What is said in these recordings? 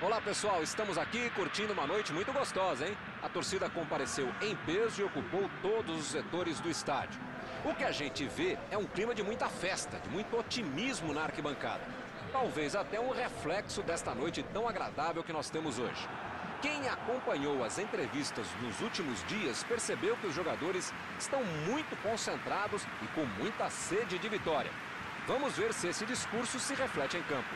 Olá pessoal, estamos aqui curtindo uma noite muito gostosa, hein? A torcida compareceu em peso e ocupou todos os setores do estádio. O que a gente vê é um clima de muita festa, de muito otimismo na arquibancada. Talvez até um reflexo desta noite tão agradável que nós temos hoje. Quem acompanhou as entrevistas nos últimos dias percebeu que os jogadores estão muito concentrados e com muita sede de vitória. Vamos ver se esse discurso se reflete em campo.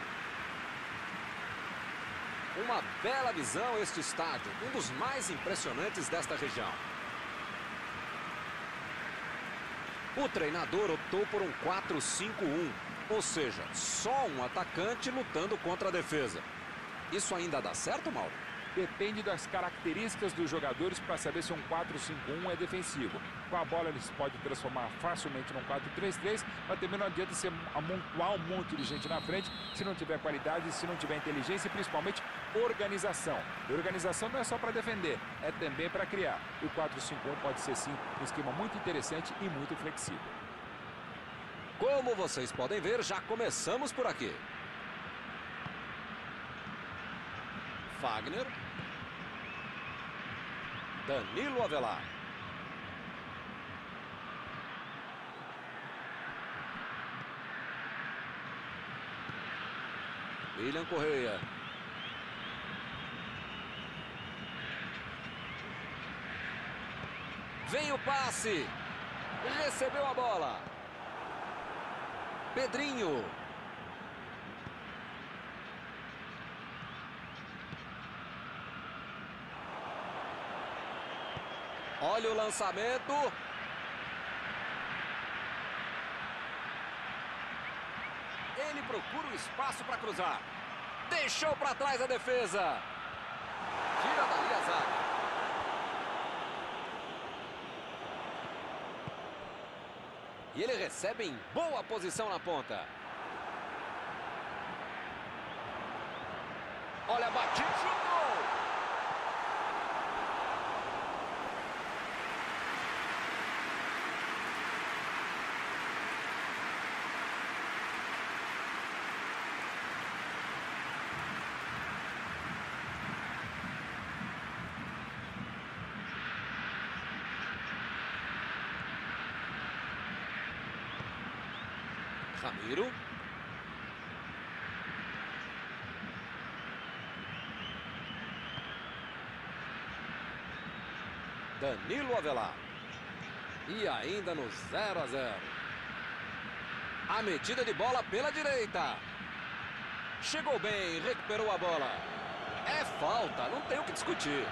Uma bela visão este estádio, um dos mais impressionantes desta região. O treinador optou por um 4-5-1, ou seja, só um atacante lutando contra a defesa. Isso ainda dá certo, Mauro? Depende das características dos jogadores para saber se um 4-5-1 é defensivo. Com a bola eles podem transformar facilmente num 4-3-3, mas também não adianta você amontoar um monte de gente na frente se não tiver qualidade, se não tiver inteligência e principalmente organização. E organização não é só para defender, é também para criar. E o 4-5-1 pode ser sim um esquema muito interessante e muito flexível. Como vocês podem ver, já começamos por aqui. Wagner, Danilo Avelar, William Correia, vem o passe, recebeu a bola, Pedrinho. Olha o lançamento. Ele procura o espaço para cruzar. Deixou para trás a defesa. Tira dali a zaga. E ele recebe em boa posição na ponta. Olha a batida. Chutou. Ramiro. Danilo Avelar. E ainda no 0-0. A metida de bola pela direita. Chegou bem, recuperou a bola. É falta, não tem o que discutir.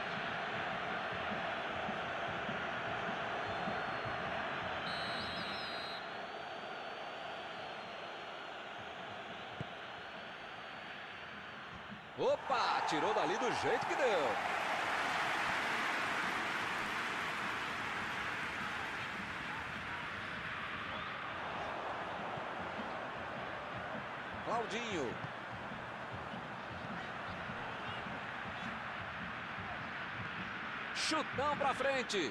Opa, tirou dali do jeito que deu. Claudinho. Chutão pra frente.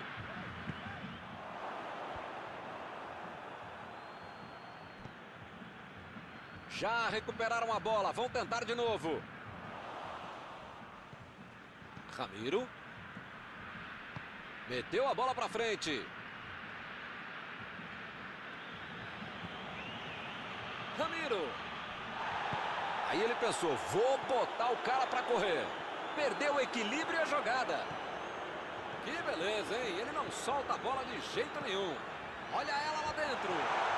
Já recuperaram a bola, vão tentar de novo. Ramiro. Meteu a bola para frente. Ramiro. Aí ele pensou, vou botar o cara para correr. Perdeu o equilíbrio e a jogada. Que beleza, hein? Ele não solta a bola de jeito nenhum. Olha ela lá dentro.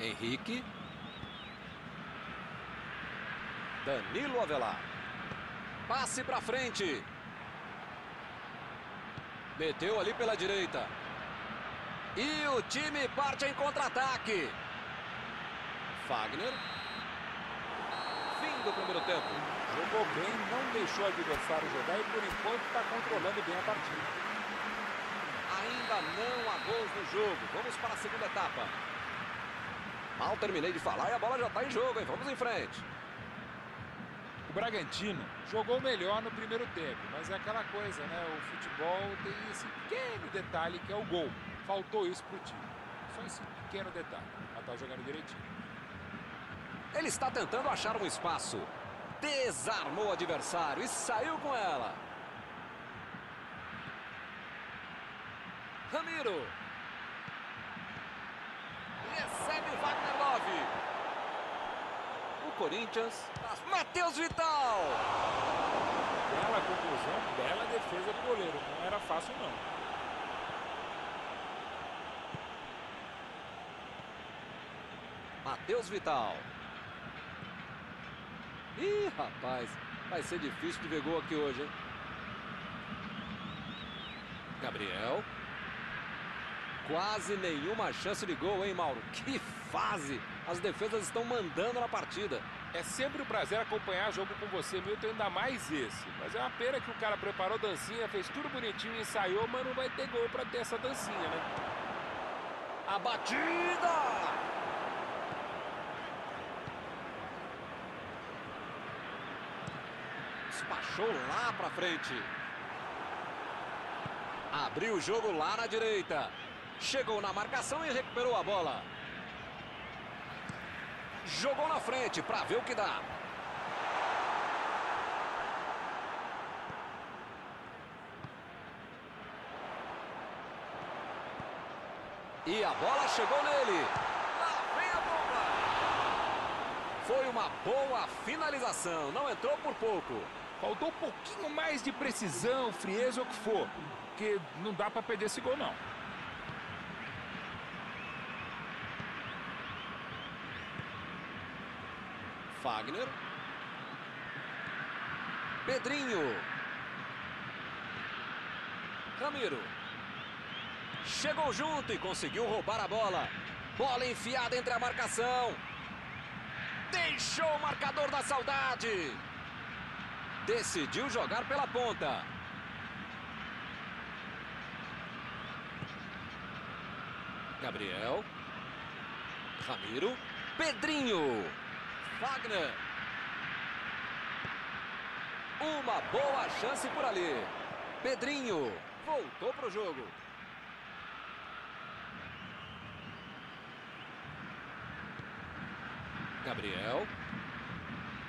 Henrique. Danilo Avelar. Passe pra frente. Meteu ali pela direita. E o time parte em contra-ataque. Fagner. Fim do primeiro tempo. Jogou bem, não deixou o adversário jogar e por enquanto está controlando bem a partida. Ainda não há gols no jogo. Vamos para a segunda etapa. Mal terminei de falar e a bola já está em jogo, hein? Vamos em frente. O Bragantino jogou melhor no primeiro tempo, mas é aquela coisa, né? O futebol tem esse pequeno detalhe que é o gol. Faltou isso para o time. Só esse pequeno detalhe. Ela tá jogando direitinho. Ele está tentando achar um espaço. Desarmou o adversário e saiu com ela. Ramiro. Recebe o Wagner Love. O Corinthians. Matheus Vital. Bela conclusão, bela defesa do goleiro. Não era fácil, não. Matheus Vital. Ih, rapaz, vai ser difícil de ver gol aqui hoje, hein? Gabriel. Quase nenhuma chance de gol, hein, Mauro? Que fase! As defesas estão mandando na partida. É sempre um prazer acompanhar jogo com você, Milton, ainda mais esse. Mas é uma pena que o cara preparou dancinha, fez tudo bonitinho, ensaiou, mas não vai ter gol pra ter essa dancinha, né? A batida! Despachou lá pra frente. Abriu o jogo lá na direita. Chegou na marcação e recuperou a bola. Jogou na frente pra ver o que dá. E a bola chegou nele. Lá vem a bola. Foi uma boa finalização. Não entrou por pouco. Faltou um pouquinho mais de precisão, frieza ou o que for. Porque não dá pra perder esse gol, não. Fagner. Pedrinho. Ramiro. Chegou junto e conseguiu roubar a bola. Bola enfiada entre a marcação. Deixou o marcador da saudade. Decidiu jogar pela ponta. Gabriel. Ramiro. Pedrinho. Wagner. Uma boa chance por ali. Pedrinho. Voltou pro jogo. Gabriel.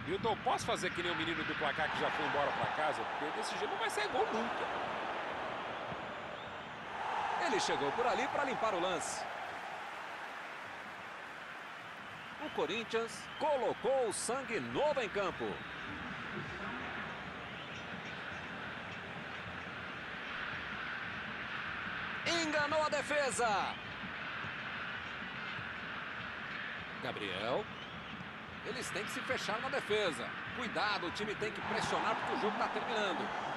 Milton, posso fazer que nem o menino do placar que já foi embora pra casa? Porque desse jeito não vai sair gol nunca. Ele chegou por ali pra limpar o lance. O Corinthians colocou o sangue novo em campo. Enganou a defesa. Gabriel. Eles têm que se fechar na defesa. Cuidado, o time tem que pressionar porque o jogo está terminando.